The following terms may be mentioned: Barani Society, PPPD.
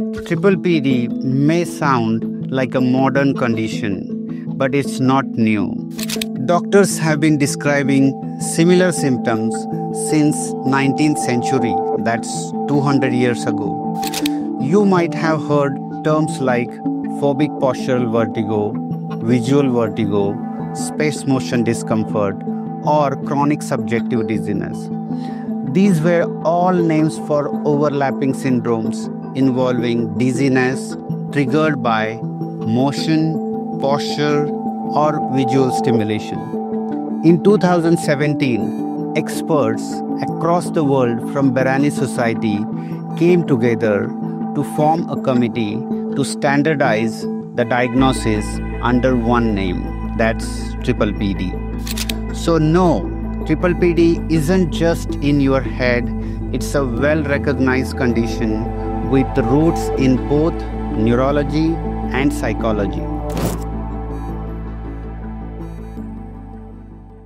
PPPD may sound like a modern condition, but it's not new. Doctors have been describing similar symptoms since 19th century, that's 200 years ago. You might have heard terms like phobic postural vertigo, visual vertigo, space motion discomfort, or chronic subjective dizziness. These were all names for overlapping syndromes involving dizziness triggered by motion, posture, or visual stimulation. In 2017, experts across the world from Barani Society came together to form a committee to standardize the diagnosis under one name, that's PPPD. So no, PPPD isn't just in your head, it's a well-recognized condition with roots in both neurology and psychology.